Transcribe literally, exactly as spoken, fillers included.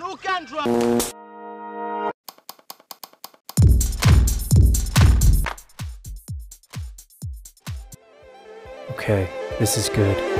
one who can drive. Okay, this is good.